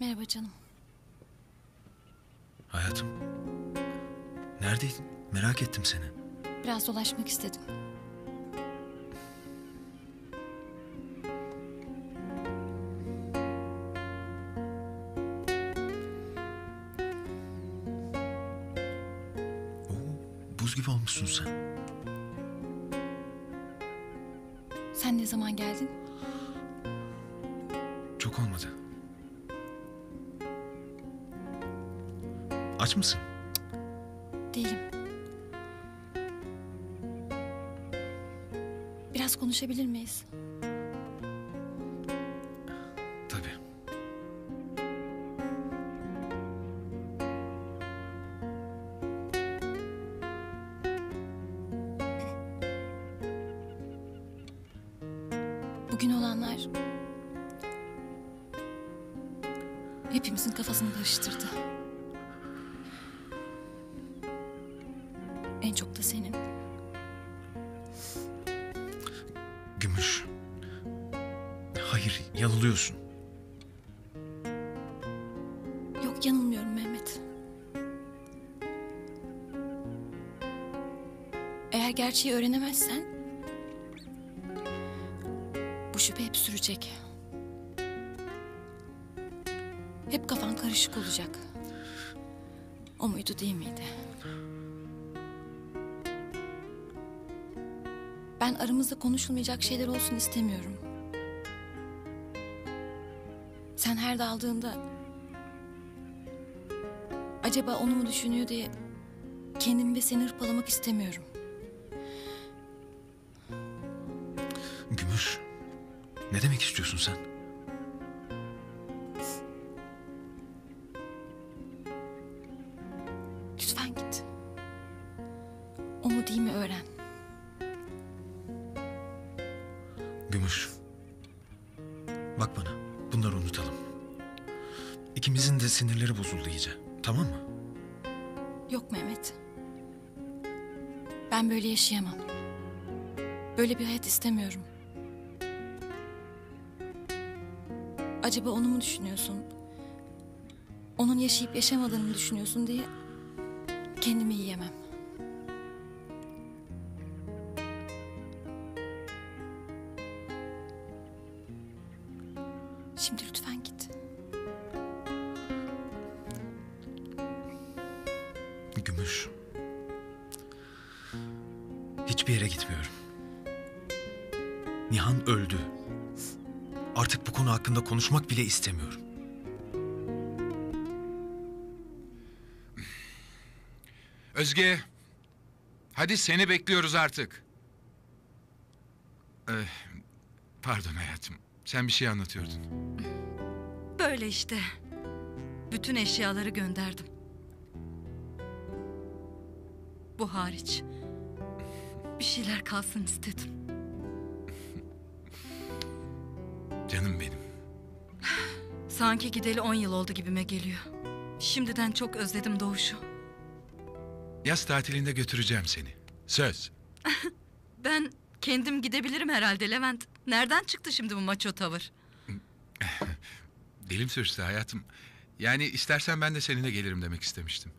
Merhaba canım. Hayatım. Neredeydin? Merak ettim seni. Biraz dolaşmak istedim. Oo, buz gibi olmuşsun sen. Sen ne zaman geldin? Çok olmadı. Aç mısın? Değilim. Biraz konuşabilir miyiz? Tabii. Bugün olanlar hepimizin kafasını karıştırdı. En çok da senin. Gümüş. Hayır, yanılıyorsun. Yok, yanılmıyorum Mehmet. Eğer gerçeği öğrenemezsen bu şüphe hep sürecek. Hep kafan karışık olacak. O muydu, değil miydi? Ben aramızda konuşulmayacak şeyler olsun istemiyorum. Sen her daldığında acaba onu mu düşünüyor diye kendimi ve seni hırpalamak istemiyorum. Gümüş, ne demek istiyorsun sen? Lütfen git. O mu değil mi öğren. Gümüş, bak bana, bunları unutalım. İkimizin de sinirleri bozuldu iyice, tamam mı? Yok Mehmet, ben böyle yaşayamam. Böyle bir hayat istemiyorum. Acaba onu mu düşünüyorsun? Onun yaşayıp yaşamadığını mı düşünüyorsun diye kendimi yiyemem. Şimdi lütfen git. Gümüş. Hiçbir yere gitmiyorum. Nihan öldü. Artık bu konu hakkında konuşmak bile istemiyorum. Özge. Hadi seni bekliyoruz artık. Pardon hayatım. Sen bir şey anlatıyordun. Böyle işte. Bütün eşyaları gönderdim. Bu hariç. Bir şeyler kalsın istedim. Canım benim. Sanki gideli 10 yıl oldu gibime geliyor. Şimdiden çok özledim Doğuş'u. Yaz tatilinde götüreceğim seni. Söz. Ben kendim gidebilirim herhalde Levent. Nereden çıktı şimdi bu maço tavır? Dilim sürçtü hayatım. Yani istersen ben de seninle gelirim demek istemiştim.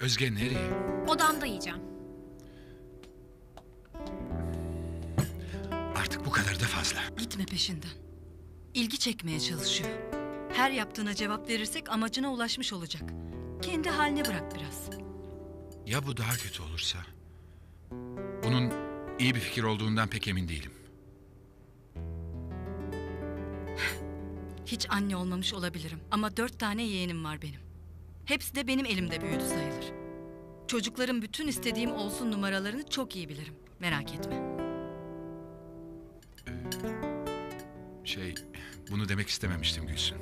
Özge nereye? Odamda yiyeceğim. Artık bu kadar da fazla. Gitme peşinden. İlgi çekmeye çalışıyor. Her yaptığına cevap verirsek amacına ulaşmış olacak. Kendi haline bırak biraz. Ya bu daha kötü olursa? Bunun iyi bir fikir olduğundan pek emin değilim. Hiç anne olmamış olabilirim ama 4 tane yeğenim var benim. Hepsi de benim elimde büyüdü sayılır. Çocukların bütün istediğim olsun numaralarını çok iyi bilirim. Merak etme. Bunu demek istememiştim Gülsün.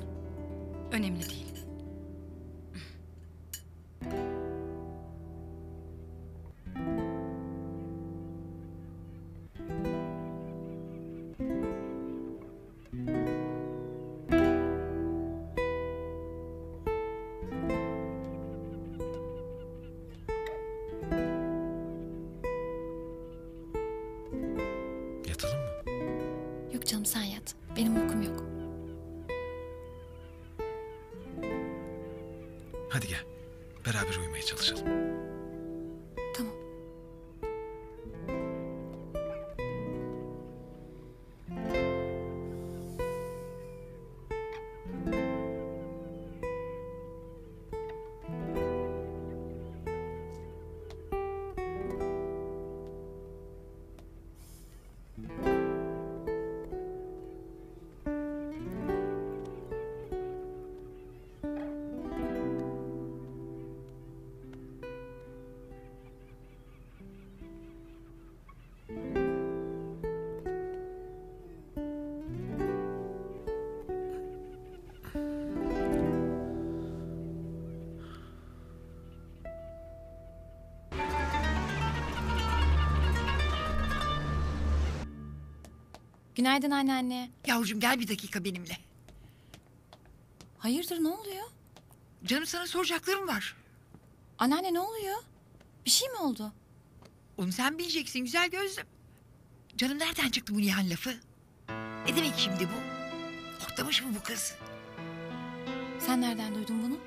Önemli değil. Hadi gel. Beraber uyumaya çalışalım. Tamam. Günaydın anneanne. Yavrucuğum gel bir dakika benimle. Hayırdır, ne oluyor? Canım, sana soracaklarım var. Anneanne ne oluyor? Bir şey mi oldu? Onu sen bileceksin güzel gözlüm. Canım, nereden çıktı bu Nihan lafı? Ne demek şimdi bu? Hortlamış mı bu kız? Sen nereden duydun bunu?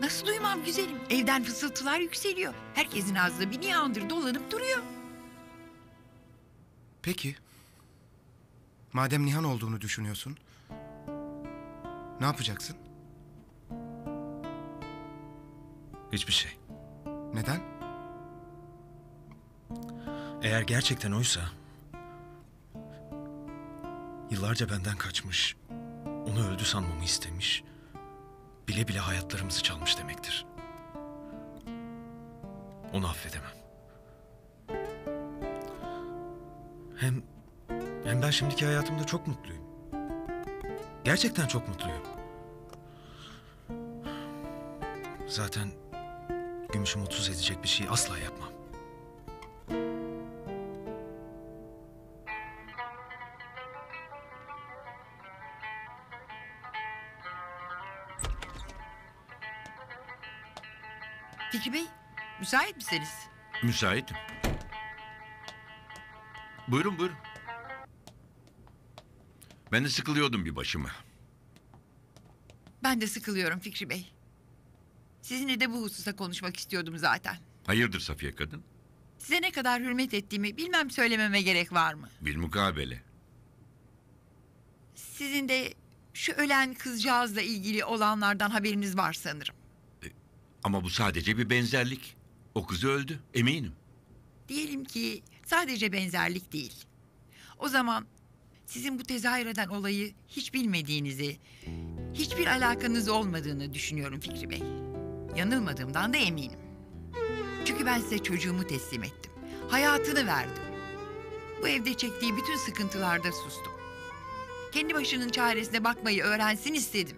Nasıl duymam güzelim? Evden fısıltılar yükseliyor. Herkesin ağzında bir Nihan'dır dolanıp duruyor. Peki. Madem Nihan olduğunu düşünüyorsun, ne yapacaksın? Hiçbir şey. Neden? Eğer gerçekten oysa, yıllarca benden kaçmış, onu öldü sanmamı istemiş, bile bile hayatlarımızı çalmış demektir. Onu affedemem. Hem ben şimdiki hayatımda çok mutluyum. Gerçekten çok mutluyum. Zaten Gümüş'ü mutsuz edecek bir şeyi asla yapmam. Fikri Bey, müsait misiniz? Müsaitim. Buyurun, buyurun. Ben de sıkılıyordum bir başıma. Ben de sıkılıyorum Fikri Bey. Sizinle de bu hususa konuşmak istiyordum zaten. Hayırdır Safiye kadın? Size ne kadar hürmet ettiğimi bilmem söylememe gerek var mı? Bilmukabele. Sizin de şu ölen kızcağızla ilgili olanlardan haberiniz var sanırım. Ama bu sadece bir benzerlik. O kız öldü, eminim. Diyelim ki sadece benzerlik değil. O zaman... Sizin bu tezahür eden olayı hiç bilmediğinizi, hiçbir alakanız olmadığını düşünüyorum Fikri Bey. Yanılmadığımdan da eminim. Çünkü ben size çocuğumu teslim ettim. Hayatını verdim. Bu evde çektiği bütün sıkıntılarda sustum. Kendi başının çaresine bakmayı öğrensin istedim.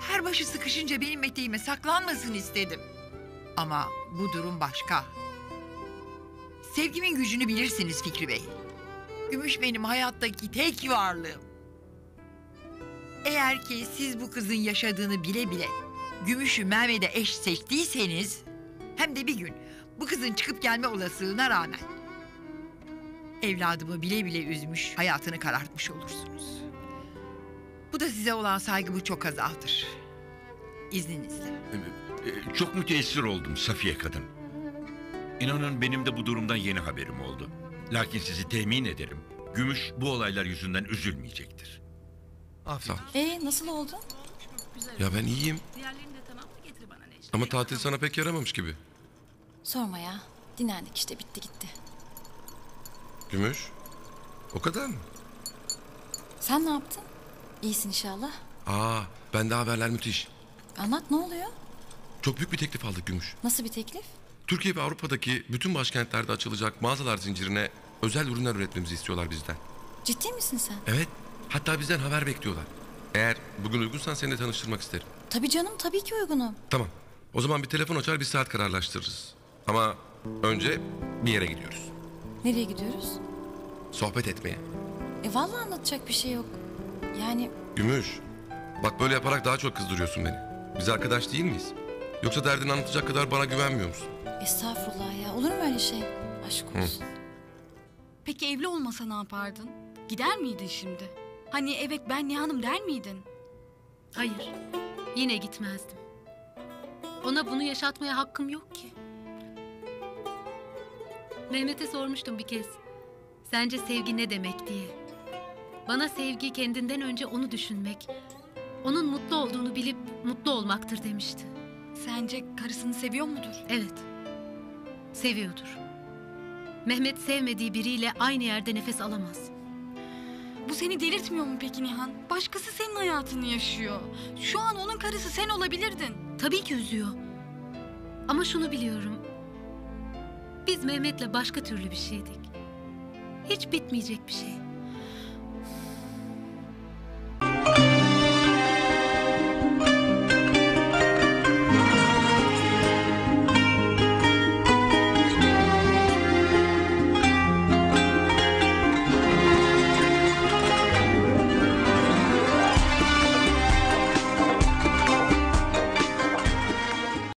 Her başı sıkışınca benim eteğime saklanmasın istedim. Ama bu durum başka. Sevgimin gücünü bilirsiniz Fikri Bey. Gümüş benim hayattaki tek varlığım. Eğer ki siz bu kızın yaşadığını bile bile Gümüş'ü Mehmet'e eş seçtiyseniz, hem de bir gün bu kızın çıkıp gelme olasılığına rağmen evladımı bile bile üzmüş, hayatını karartmış olursunuz. Bu da size olan saygımı çok azaltır. İzninizle. Çok müteessir oldum Safiye kadın. İnanın benim de bu durumdan yeni haberim oldu. Lakin sizi temin ederim, Gümüş bu olaylar yüzünden üzülmeyecektir. Afiyet olsun. Nasıl oldu? Ya ben iyiyim. Ama tatil sana pek yaramamış gibi. Sorma ya, dinlendik işte, bitti gitti. Gümüş, o kadar mı? Sen ne yaptın? İyisin inşallah. Bende haberler müthiş. Anlat, ne oluyor? Çok büyük bir teklif aldık Gümüş. Nasıl bir teklif? Türkiye ve Avrupa'daki bütün başkentlerde açılacak mağazalar zincirine özel ürünler üretmemizi istiyorlar bizden. Ciddi misin sen? Evet. Hatta bizden haber bekliyorlar. Eğer bugün uygunsan seninle tanıştırmak isterim. Tabii canım, tabii ki uygunum. Tamam. O zaman bir telefon açar, bir saat kararlaştırırız. Ama önce bir yere gidiyoruz. Nereye gidiyoruz? Sohbet etmeye. Vallahi anlatacak bir şey yok. Yani... Gümüş, bak böyle yaparak daha çok kızdırıyorsun beni. Biz arkadaş değil miyiz? Yoksa derdini anlatacak kadar bana güvenmiyor musun? Estağfurullah ya. Olur mu öyle şey? Aşk olsun. Peki evli olmasa ne yapardın? Gider miydin şimdi? Hani evet ben Nihan'ım der miydin? Hayır. Yine gitmezdim. Ona bunu yaşatmaya hakkım yok ki. Mehmet'e sormuştum bir kez. Sence sevgi ne demek diye. Bana sevgi kendinden önce onu düşünmek, onun mutlu olduğunu bilip mutlu olmaktır demişti. Sence karısını seviyor mudur? Evet. Seviyordur. Mehmet sevmediği biriyle aynı yerde nefes alamaz. Bu seni delirtmiyor mu peki Nihan? Başkası senin hayatını yaşıyor. Şu an onun karısı sen olabilirdin. Tabii ki üzüyor. Ama şunu biliyorum. Biz Mehmet'le başka türlü bir şeydik. Hiç bitmeyecek bir şey.